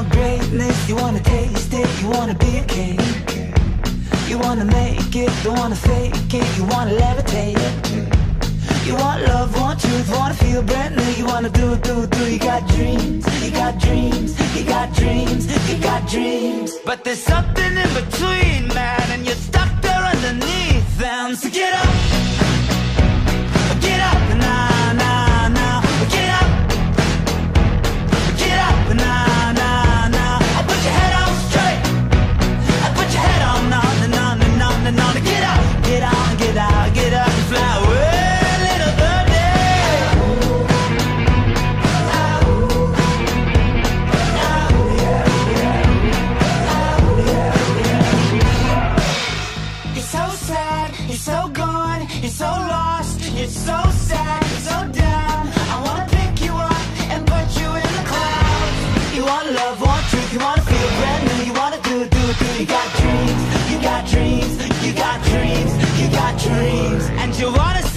want greatness, you wanna taste it, you wanna be a king. You wanna make it, don't wanna fake it, you wanna levitate. You want love, want truth, wanna feel brand new, you wanna do. You got dreams, you got dreams, you got dreams, you got dreams. But there's something in between, man, and you're stuck there underneath them. So get up, get up now. You got dreams, you got dreams, you got dreams, and you wanna